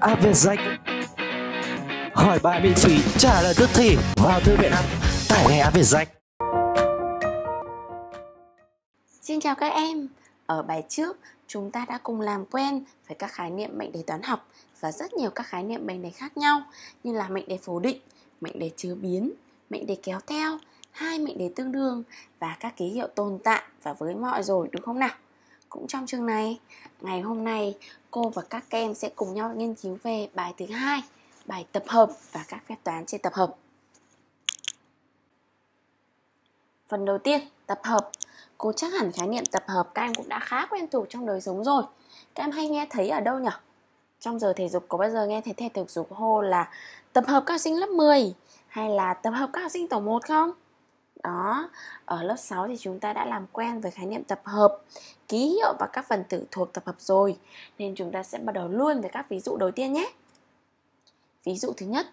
App VietJack hỏi bài miễn phí, trả lời tức thì. Vào thư viện app, tải ngay app VietJack. Xin chào các em. Ở bài trước, chúng ta đã cùng làm quen với các khái niệm mệnh đề toán học và rất nhiều các khái niệm mệnh đề khác nhau như là mệnh đề phủ định, mệnh đề chứa biến, mệnh đề kéo theo, hai mệnh đề tương đương và các ký hiệu tồn tại và với mọi rồi, đúng không nào? Cũng trong chương này, ngày hôm nay cô và các em sẽ cùng nhau nghiên cứu về bài thứ 2, bài tập hợp và các phép toán trên tập hợp. Phần đầu tiên, tập hợp. Cô chắc hẳn khái niệm tập hợp các em cũng đã khá quen thuộc trong đời sống rồi. Các em hay nghe thấy ở đâu nhỉ? Trong giờ thể dục có bao giờ nghe thấy thầy thể dục hô là tập hợp các học sinh lớp 10 hay là tập hợp các học sinh tổ 1 không? Đó, ở lớp 6 thì chúng ta đã làm quen với khái niệm tập hợp, ký hiệu và các phần tử thuộc tập hợp rồi. Nên chúng ta sẽ bắt đầu luôn với các ví dụ đầu tiên nhé. Ví dụ thứ nhất,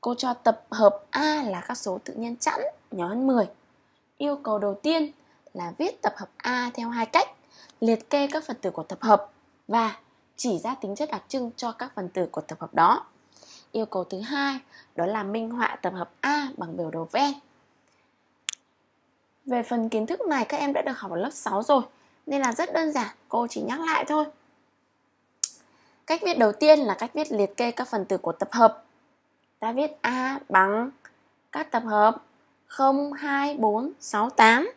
cô cho tập hợp A là các số tự nhiên chẵn nhỏ hơn 10. Yêu cầu đầu tiên là viết tập hợp A theo hai cách: liệt kê các phần tử của tập hợp và chỉ ra tính chất đặc trưng cho các phần tử của tập hợp đó. Yêu cầu thứ hai đó là minh họa tập hợp A bằng biểu đồ Venn. Về phần kiến thức này các em đã được học ở lớp 6 rồi, nên là rất đơn giản, cô chỉ nhắc lại thôi. Cách viết đầu tiên là cách viết liệt kê các phần tử của tập hợp. Ta viết A bằng các tập hợp 0, 2, 4, 6, 8.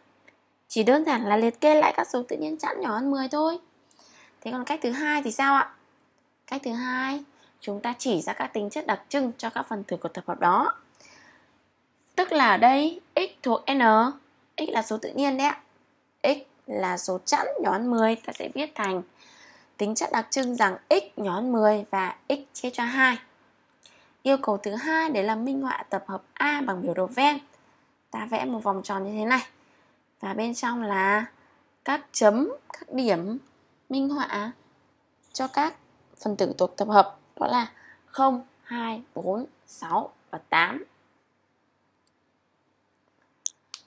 Chỉ đơn giản là liệt kê lại các số tự nhiên chẵn nhỏ hơn 10 thôi. Thế còn cách thứ hai thì sao ạ? Cách thứ hai, chúng ta chỉ ra các tính chất đặc trưng cho các phần tử của tập hợp đó. Tức là ở đây x thuộc n, x là số tự nhiên đấy ạ. X là số chẵn nhỏ hơn 10, ta sẽ viết thành tính chất đặc trưng rằng x nhỏ hơn 10 và x chia cho 2. Yêu cầu thứ hai đấy là minh họa tập hợp A bằng biểu đồ Venn. Ta vẽ một vòng tròn như thế này và bên trong là các chấm, các điểm minh họa cho các phần tử thuộc tập hợp, đó là 0, 2, 4, 6 và 8.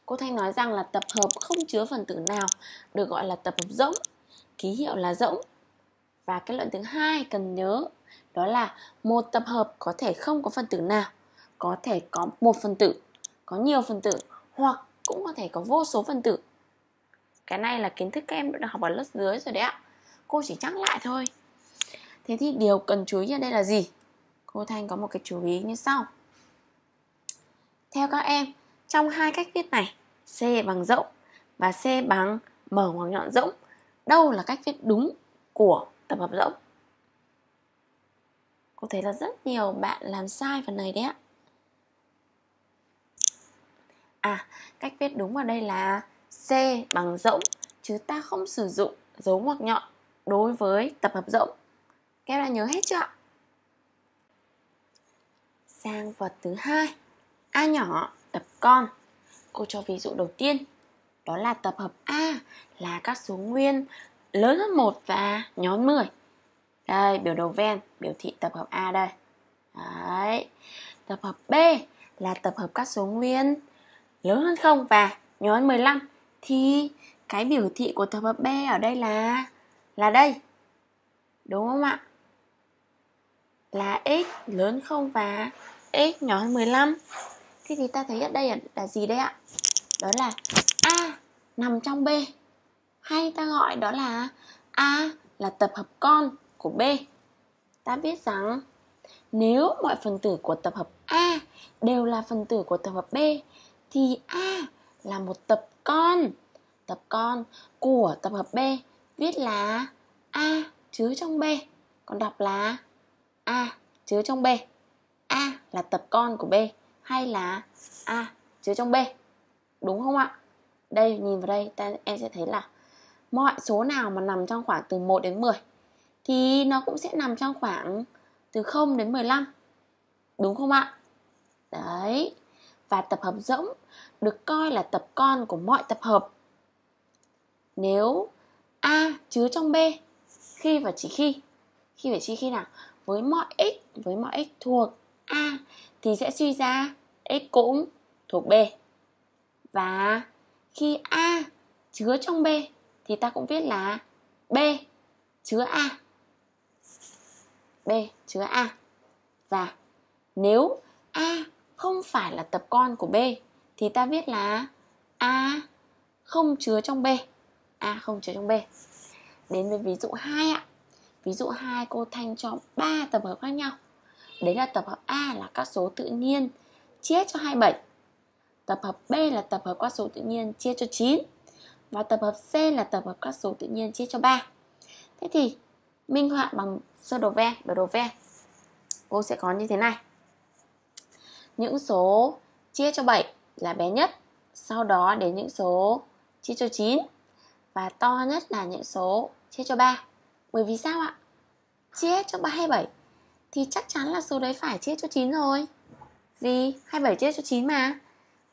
Cô Thanh nói rằng là tập hợp không chứa phần tử nào được gọi là tập hợp rỗng, ký hiệu là rỗng. Và kết luận thứ hai cần nhớ đó là một tập hợp có thể không có phần tử nào, có thể có một phần tử, có nhiều phần tử hoặc cũng có thể có vô số phần tử. Cái này là kiến thức các em đã học ở lớp dưới rồi đấy ạ. Cô chỉ nhắc lại thôi. Thế thì điều cần chú ý ở đây là gì? Cô Thanh có một cái chú ý như sau. Theo các em, trong hai cách viết này, C bằng rỗng và C bằng mở ngoặc nhọn rỗng, đâu là cách viết đúng của tập hợp rỗng? Cô thấy là rất nhiều bạn làm sai phần này đấy ạ. À, cách viết đúng ở đây là C bằng rỗng, chứ ta không sử dụng dấu ngoặc nhọn đối với tập hợp rỗng. Các em đã nhớ hết chưa ạ? Sang vật thứ hai, A nhỏ tập con. Cô cho ví dụ đầu tiên, đó là tập hợp A là các số nguyên lớn hơn 1 và nhỏ hơn 10. Đây, biểu đồ Venn biểu thị tập hợp A đây. Đấy. Tập hợp B là tập hợp các số nguyên lớn hơn 0 và nhỏ hơn 15. Thì cái biểu thị của tập hợp B ở đây là đây. Đúng không ạ? Là x lớn 0 và x nhỏ hơn 15. Thế thì ta thấy ở đây là gì đây ạ? Đó là A nằm trong B. Hay ta gọi đó là A là tập hợp con của B. Ta biết rằng nếu mọi phần tử của tập hợp A đều là phần tử của tập hợp B thì A là một tập con. Tập con của tập hợp B viết là A chứa trong B, còn đọc là A chứa trong B. A là tập con của B hay là A chứa trong B, đúng không ạ? Đây, nhìn vào đây em sẽ thấy là mọi số nào mà nằm trong khoảng từ 1 đến 10 thì nó cũng sẽ nằm trong khoảng từ 0 đến 15, đúng không ạ? Đấy. Và tập hợp rỗng được coi là tập con của mọi tập hợp nếu A chứa trong B chỉ khi nào với mọi x thuộc A thì sẽ suy ra x cũng thuộc B. Và khi A chứa trong B thì ta cũng viết là B chứa A. B chứa A. Và nếu A không phải là tập con của B thì ta viết là A không chứa trong B. A không chứa trong B. Đến với ví dụ 2 ạ. Ví dụ 2 cô Thanh cho 3 tập hợp khác nhau. Đấy là tập hợp A là các số tự nhiên chia cho 27. Tập hợp B là tập hợp các số tự nhiên chia cho 9. Và tập hợp C là tập hợp các số tự nhiên chia cho 3. Thế thì minh họa bằng sơ đồ Venn, biểu đồ Venn. Cô sẽ có như thế này. Những số chia cho 7 là bé nhất, sau đó đến những số chia cho 9 và to nhất là những số chia cho 3. Bởi vì sao ạ? Chia cho 27 thì chắc chắn là số đấy phải chia cho 9 rồi. Vì 27 chia cho 9 mà.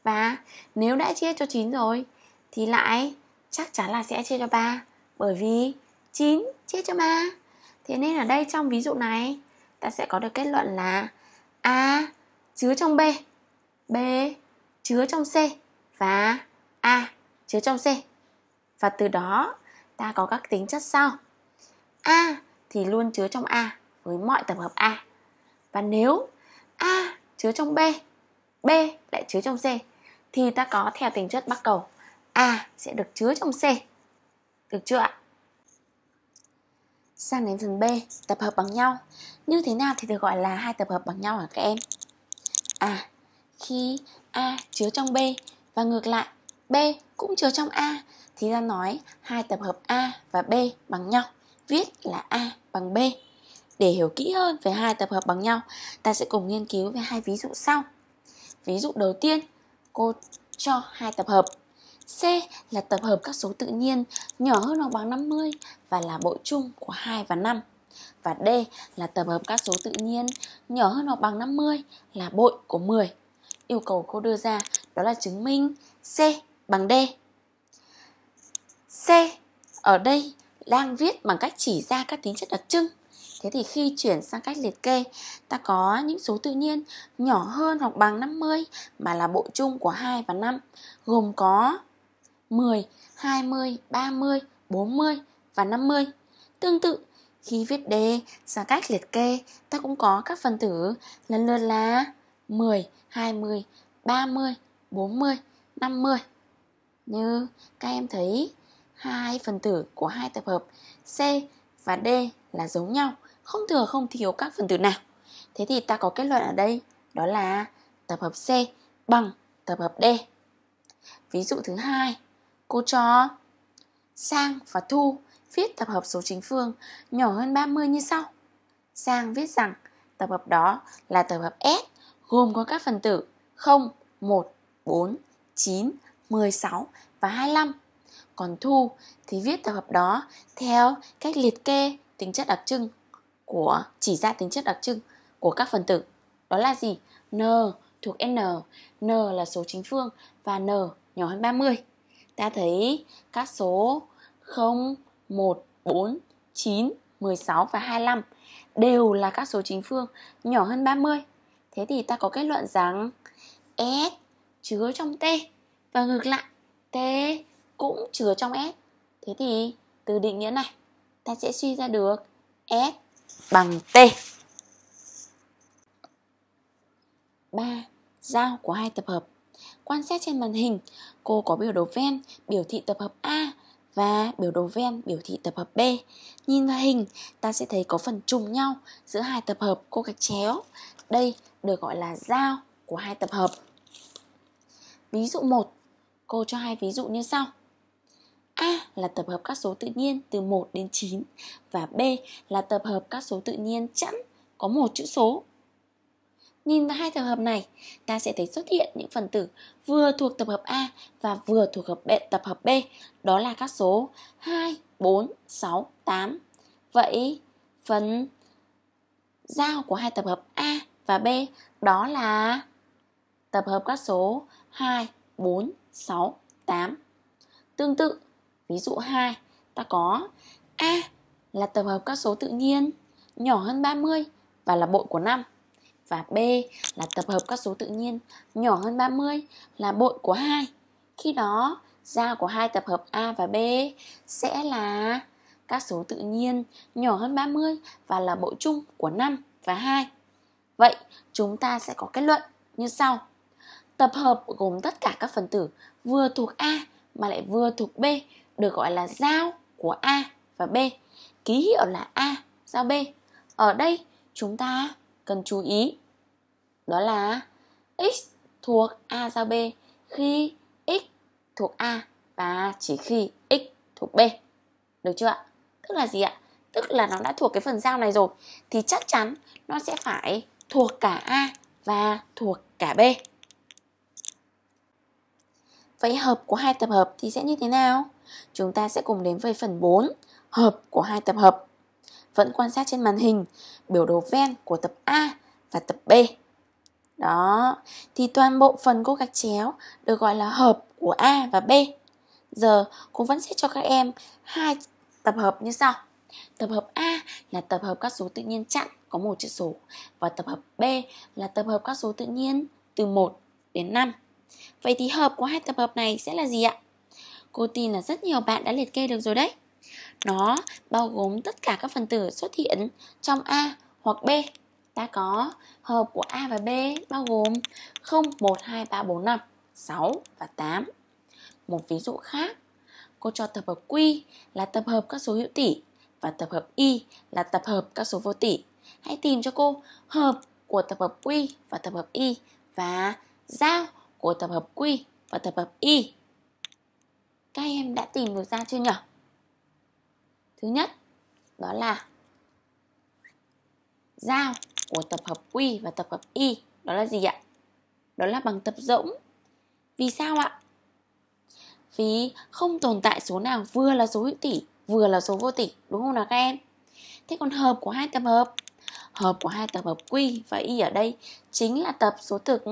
Và nếu đã chia cho 9 rồi thì lại chắc chắn là sẽ chia cho 3, bởi vì 9 chia cho 3. Thế nên ở đây trong ví dụ này ta sẽ có được kết luận là A chứa trong B, B chứa trong C và A chứa trong C. Và từ đó ta có các tính chất sau. A thì luôn chứa trong A với mọi tập hợp A. Và nếu A chứa trong B, B lại chứa trong C thì ta có theo tính chất bắc cầu A sẽ được chứa trong C. Được chưa ạ? Sang đến phần B, tập hợp bằng nhau. Như thế nào thì được gọi là hai tập hợp bằng nhau hả các em? À, khi A chứa trong B và ngược lại B cũng chứa trong A thì ta nói hai tập hợp A và B bằng nhau, viết là A bằng B. Để hiểu kỹ hơn về hai tập hợp bằng nhau, ta sẽ cùng nghiên cứu về hai ví dụ sau. Ví dụ đầu tiên, cô cho hai tập hợp. C là tập hợp các số tự nhiên nhỏ hơn hoặc bằng 50 và là bội chung của 2 và 5. Và D là tập hợp các số tự nhiên nhỏ hơn hoặc bằng 50 là bội của 10. Yêu cầu cô đưa ra đó là chứng minh C bằng D. C ở đây đang viết bằng cách chỉ ra các tính chất đặc trưng. Thế thì khi chuyển sang cách liệt kê, ta có những số tự nhiên nhỏ hơn hoặc bằng 50 mà là bội chung của 2 và 5, gồm có 10, 20, 30, 40 và 50. Tương tự, khi viết D sang cách liệt kê, ta cũng có các phần tử lần lượt là 10, 20, 30, 40, 50. Như các em thấy, hai phần tử của hai tập hợp C và D là giống nhau, không thừa không thiếu các phần tử nào. Thế thì ta có kết luận ở đây đó là tập hợp C bằng tập hợp D. Ví dụ thứ hai, cô cho Sang và Thu viết tập hợp số chính phương nhỏ hơn 30 như sau. Sang viết rằng tập hợp đó là tập hợp S, gồm có các phần tử 0, 1, 4, 9, 16 và 25. Còn Thu thì viết tập hợp đó theo cách liệt kê tính chất đặc trưng của, chỉ ra tính chất đặc trưng của các phần tử. Đó là gì? N thuộc N, N là số chính phương và N nhỏ hơn 30. Ta thấy các số 0, 1, 4, 9, 16 và 25 đều là các số chính phương nhỏ hơn 30. Thế thì ta có kết luận rằng S chứa trong T và ngược lại T cũng chứa trong S. Thế thì từ định nghĩa này ta sẽ suy ra được S bằng T. 3. Giao của hai tập hợp. Quan sát trên màn hình, cô có biểu đồ Venn biểu thị tập hợp A và biểu đồ Venn biểu thị tập hợp B. Nhìn vào hình, ta sẽ thấy có phần trùng nhau giữa hai tập hợp, cô gạch chéo. Đây được gọi là giao của hai tập hợp. Ví dụ 1, cô cho hai ví dụ như sau. A là tập hợp các số tự nhiên từ 1 đến 9 và B là tập hợp các số tự nhiên chẵn có một chữ số. Nhìn vào hai tập hợp này, ta sẽ thấy xuất hiện những phần tử vừa thuộc tập hợp A và vừa thuộc tập hợp B, đó là các số 2, 4, 6, 8. Vậy phần giao của hai tập hợp A và B đó là tập hợp các số 2, 4, 6, 8. Tương tự, ví dụ 2, ta có A là tập hợp các số tự nhiên nhỏ hơn 30 và là bội của 5. Và B là tập hợp các số tự nhiên nhỏ hơn 30 là bội của 2. Khi đó, giao của hai tập hợp A và B sẽ là các số tự nhiên nhỏ hơn 30 và là bộ chung của 5 và 2. Vậy, chúng ta sẽ có kết luận như sau. Tập hợp gồm tất cả các phần tử vừa thuộc A mà lại vừa thuộc B được gọi là giao của A và B, ký hiệu là A giao B. Ở đây chúng ta cần chú ý đó là x thuộc A giao B khi x thuộc A và chỉ khi x thuộc B. Được chưa ạ? Tức là gì ạ? Tức là nó đã thuộc cái phần giao này rồi thì chắc chắn nó sẽ phải thuộc cả A và thuộc cả B. Vậy hợp của hai tập hợp thì sẽ như thế nào? Chúng ta sẽ cùng đến với phần 4, hợp của hai tập hợp. Vẫn quan sát trên màn hình biểu đồ Venn của tập A và tập B. Đó, thì toàn bộ phần cô gạch chéo được gọi là hợp của A và B. Giờ cô vẫn sẽ cho các em hai tập hợp như sau. Tập hợp A là tập hợp các số tự nhiên chẵn có một chữ số và tập hợp B là tập hợp các số tự nhiên từ 1 đến 5. Vậy thì hợp của hai tập hợp này sẽ là gì ạ? Cô tin là rất nhiều bạn đã liệt kê được rồi đấy. Nó bao gồm tất cả các phần tử xuất hiện trong A hoặc B. Ta có hợp của A và B bao gồm 0, 1, 2, 3, 4, 5, 6 và 8. Một ví dụ khác, cô cho tập hợp Q là tập hợp các số hữu tỉ và tập hợp Y là tập hợp các số vô tỉ. Hãy tìm cho cô hợp của tập hợp Q và tập hợp Y và giao của tập hợp Q và tập hợp Y. Các em đã tìm được ra chưa nhỉ? Thứ nhất, đó là giao của tập hợp Q và tập hợp Y. Đó là gì ạ? Đó là bằng tập rỗng. Vì sao ạ? Vì không tồn tại số nào vừa là số hữu tỉ, vừa là số vô tỉ. Đúng không nào các em? Thế còn hợp của hai tập hợp? Hợp của hai tập hợp Q và Y ở đây chính là tập số thực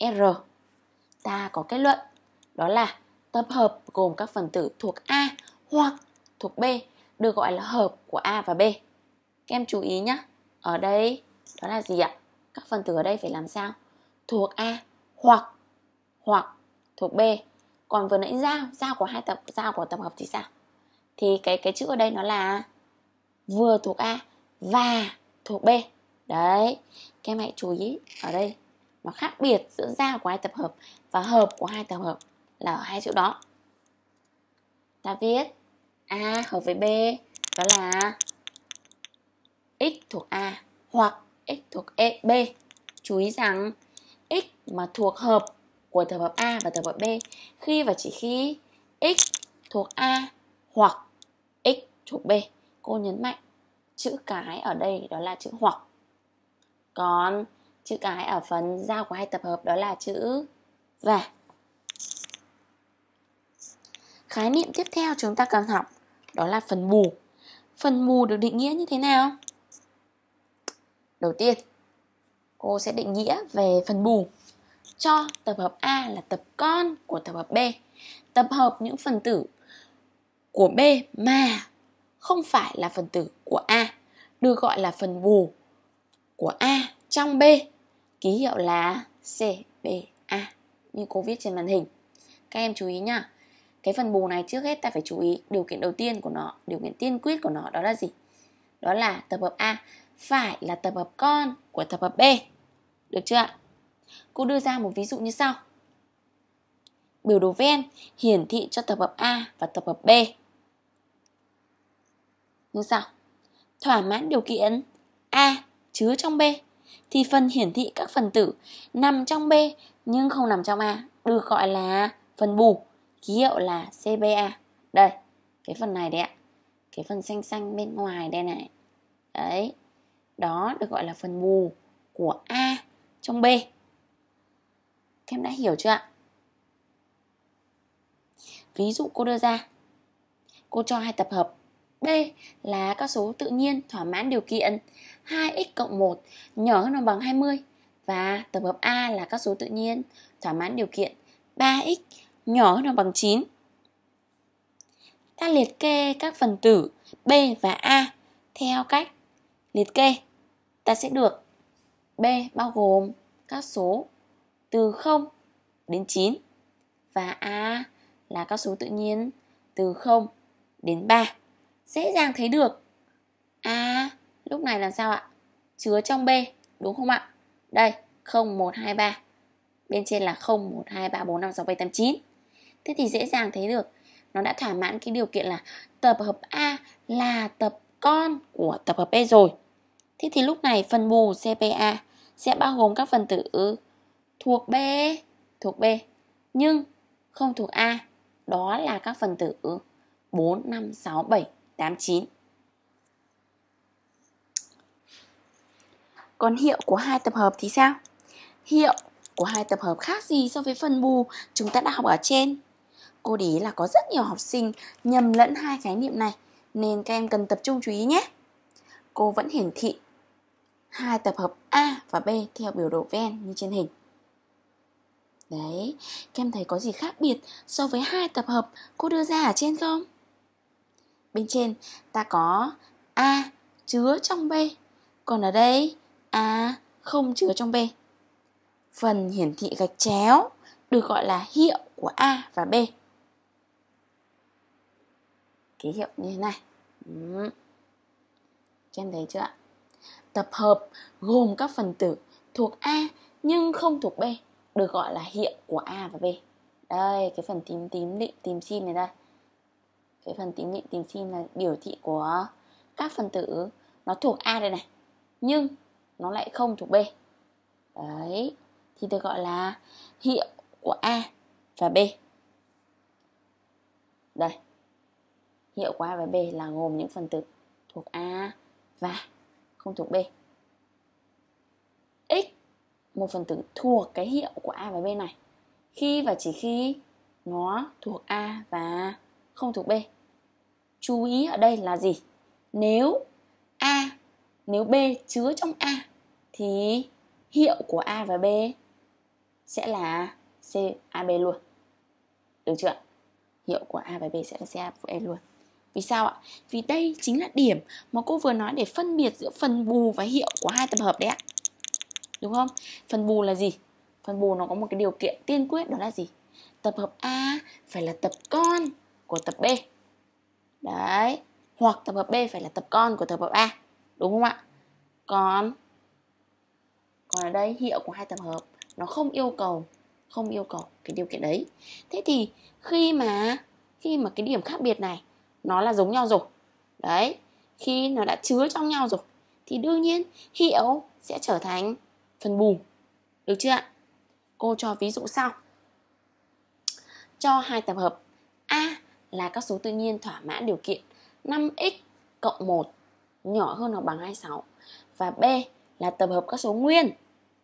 R. Ta có kết luận đó là tập hợp gồm các phần tử thuộc A hoặc thuộc B được gọi là hợp của A và B. Các em chú ý nhé. Ở đây đó là gì ạ? Các phần tử ở đây phải làm sao? Thuộc A hoặc thuộc B. Còn vừa nãy giao của tập hợp thì sao? Thì cái chữ ở đây nó là vừa thuộc A và thuộc B. Đấy, các em hãy chú ý ở đây nó khác biệt giữa giao của hai tập hợp và hợp của hai tập hợp là ở hai chữ đó. Ta viết A hợp với B đó là x thuộc A hoặc x thuộc B. Chú ý rằng x mà thuộc hợp của tập hợp A và tập hợp B khi và chỉ khi x thuộc A hoặc x thuộc B. Cô nhấn mạnh chữ cái ở đây đó là chữ hoặc. Còn chữ cái ở phần giao của hai tập hợp đó là chữ và. Khái niệm tiếp theo chúng ta cần học đó là phần bù. Phần bù được định nghĩa như thế nào? Đầu tiên, cô sẽ định nghĩa về phần bù cho tập hợp A là tập con của tập hợp B. Tập hợp những phần tử của B mà không phải là phần tử của A được gọi là phần bù của A trong B, ký hiệu là CBA như cô viết trên màn hình. Các em chú ý nhá. Cái phần bù này trước hết ta phải chú ý điều kiện đầu tiên của nó, điều kiện tiên quyết của nó đó là gì? Đó là tập hợp A phải là tập hợp con của tập hợp B. Được chưa ạ? Cô đưa ra một ví dụ như sau. Biểu đồ Venn hiển thị cho tập hợp A và tập hợp B như sau. Thỏa mãn điều kiện A chứa trong B thì phần hiển thị các phần tử nằm trong B nhưng không nằm trong A được gọi là phần bù, ký hiệu là CBA. Đây, cái phần này đấy ạ. Cái phần xanh xanh bên ngoài đây này. Đấy, đó được gọi là phần bù của A trong B. Các em đã hiểu chưa ạ? Ví dụ cô đưa ra, cô cho hai tập hợp B là các số tự nhiên thỏa mãn điều kiện 2x cộng 1 nhỏ hơn hoặc bằng 20 và tập hợp A là các số tự nhiên thỏa mãn điều kiện 3x nhỏ hơn hoặc bằng 9. Ta liệt kê các phần tử B và A theo cách liệt kê. Ta sẽ được B bao gồm các số từ 0 đến 9 và A là các số tự nhiên từ 0 đến 3. dễ dàng thấy được. À, lúc này làm sao ạ? Chứa trong B, đúng không ạ? Đây, 0, 1, 2, 3. Bên trên là 0, 1, 2, 3, 4, 5, 6, 7, 8, 9. Thế thì dễ dàng thấy được. Nó đã thỏa mãn cái điều kiện là tập hợp A là tập con của tập hợp B rồi. Thế thì lúc này phần bù CPA sẽ bao gồm các phần tử thuộc B nhưng không thuộc A. Đó là các phần tử 4, 5, 6, 7, 8, 9. Còn hiệu của hai tập hợp thì sao? Hiệu của hai tập hợp khác gì so với phần bù chúng ta đã học ở trên? Cô để ý là có rất nhiều học sinh nhầm lẫn hai khái niệm này, nên các em cần tập trung chú ý nhé. Cô vẫn hiển thị hai tập hợp A và B theo biểu đồ Venn như trên hình. Đấy, các em thấy có gì khác biệt so với hai tập hợp cô đưa ra ở trên không? Bên trên ta có A chứa trong B, còn ở đây A không chứa trong B. Phần hiển thị gạch chéo được gọi là hiệu của A và B. Ký hiệu như thế này. Các em thấy chưa ạ? Tập hợp gồm các phần tử thuộc A nhưng không thuộc B được gọi là hiệu của A và B. Đây, cái phần tím lịm tím sim này đây. Cái phần tím lịm tím sim là biểu thị của các phần tử nó thuộc A đây này, nhưng nó lại không thuộc B. Đấy, thì được gọi là hiệu của A và B. Đây, hiệu của A và B là gồm những phần tử thuộc A và không thuộc B. X, một phần tử thuộc cái hiệu của A và B này, khi và chỉ khi nó thuộc A và không thuộc B. Chú ý ở đây là gì? Nếu B chứa trong A thì hiệu của A và B sẽ là CAB luôn. Được chưa? Hiệu của A và B sẽ là CAB luôn. Vì sao ạ? Vì đây chính là điểm mà cô vừa nói để phân biệt giữa phần bù và hiệu của hai tập hợp đấy ạ. Đúng không? Phần bù là gì? Phần bù nó có một cái điều kiện tiên quyết, đó là gì? Tập hợp A phải là tập con của tập B. Đấy, hoặc tập hợp B phải là tập con của tập hợp A. Đúng không ạ? Còn ở đây hiệu của hai tập hợp nó không yêu cầu cái điều kiện đấy. Thế thì khi mà cái điểm khác biệt này nó là giống nhau rồi. Đấy, khi nó đã chứa trong nhau rồi thì đương nhiên hiệu sẽ trở thành phần bù. Được chưa ạ? Cô cho ví dụ sau. Cho hai tập hợp A là các số tự nhiên thỏa mãn điều kiện 5x cộng 1 nhỏ hơn hoặc bằng 26, và B là tập hợp các số nguyên.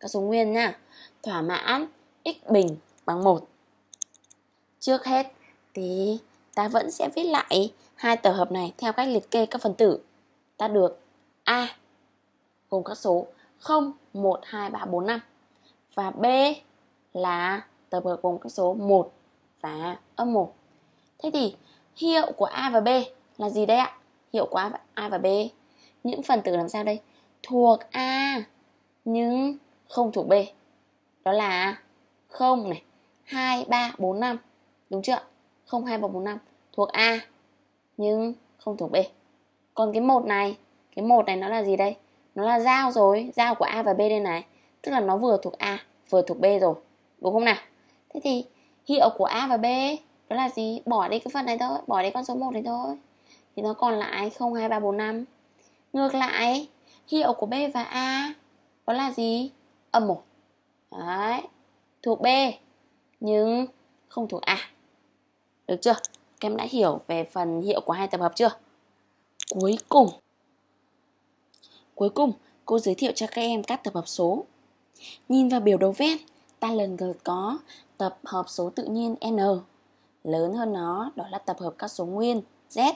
Các số nguyên nha, thỏa mãn x bình bằng 1. Trước hết thì ta vẫn sẽ viết lại hai tập hợp này theo cách liệt kê các phần tử. Ta được A gồm các số 0, 1, 2, 3, 4, 5, và B là tập hợp gồm các số 1 và -1. Thế thì hiệu của A và B là gì đây ạ? Hiệu của A và B, những phần tử làm sao đây? Thuộc A nhưng không thuộc B. Đó là 0 này, 2, 3, 4, 5. Đúng chưa? 0, 2, 3, 4, 5 thuộc A nhưng không thuộc B. Còn cái 1 này nó là gì đây? Nó là giao rồi, giao của A và B đây này. Tức là nó vừa thuộc A, vừa thuộc B rồi. Đúng không nào? Thế thì hiệu của A và B đó là gì? Bỏ đi cái phần này thôi, bỏ đi con số 1 này thôi. Thì nó còn lại 0, 2, 3, 4, 5. Ngược lại, hiệu của B và A đó là gì? -1. Đấy, thuộc B nhưng không thuộc A. Được chưa? Các em đã hiểu về phần hiệu của hai tập hợp chưa? Cuối cùng, cô giới thiệu cho các em các tập hợp số. Nhìn vào biểu đồ Venn, ta lần lượt có tập hợp số tự nhiên N, lớn hơn nó, đó là tập hợp các số nguyên Z.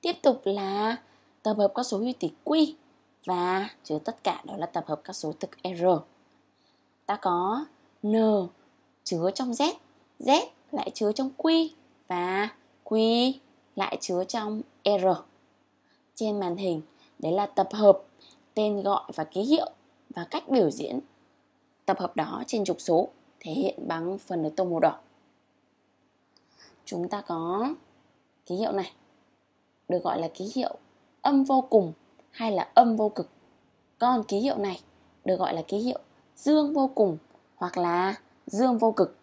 Tiếp tục là tập hợp các số hữu tỉ Q, và chứa tất cả đó là tập hợp các số thực R. Ta có N chứa trong Z, Z lại chứa trong Q, và Q lại chứa trong R. Trên màn hình, đấy là tập hợp, tên gọi và ký hiệu, và cách biểu diễn tập hợp đó trên trục số thể hiện bằng phần được tô màu đỏ. Chúng ta có ký hiệu này, được gọi là ký hiệu âm vô cùng hay là âm vô cực. Còn ký hiệu này được gọi là ký hiệu dương vô cùng hoặc là dương vô cực.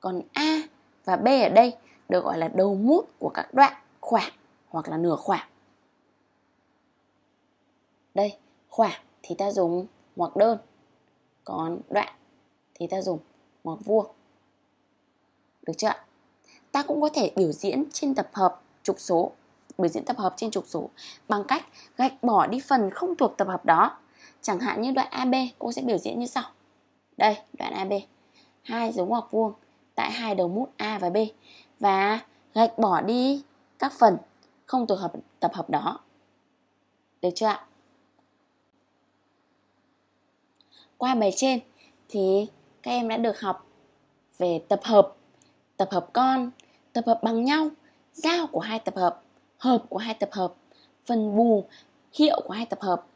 Còn A và B ở đây được gọi là đầu mút của các đoạn, khoảng hoặc là nửa khoảng. Đây, khoảng thì ta dùng ngoặc đơn, còn đoạn thì ta dùng ngoặc vuông. Được chưa? Ta cũng có thể biểu diễn trên tập hợp trục số, biểu diễn tập hợp trên trục số bằng cách gạch bỏ đi phần không thuộc tập hợp đó. Chẳng hạn như đoạn AB, cô sẽ biểu diễn như sau. Đây, đoạn AB, hai dấu ngoặc vuông tại hai đầu mút A và B, và gạch bỏ đi các phần không thuộc tập hợp đó. Được chưa ạ? Qua bài trên thì các em đã được học về tập hợp con, tập hợp bằng nhau, giao của hai tập hợp, hợp của hai tập hợp, phần bù, hiệu của hai tập hợp,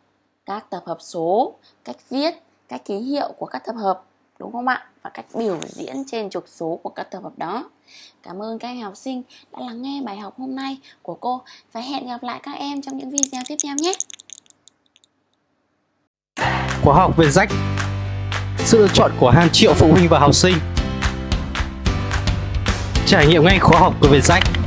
các tập hợp số, cách viết, các ký hiệu của các tập hợp, đúng không ạ? Và cách biểu diễn trên trục số của các tập hợp đó. Cảm ơn các em học sinh đã lắng nghe bài học hôm nay của cô và hẹn gặp lại các em trong những video tiếp theo nhé. Khóa học VietJack, sự lựa chọn của hàng triệu phụ huynh và học sinh. Trải nghiệm ngay khóa học của VietJack.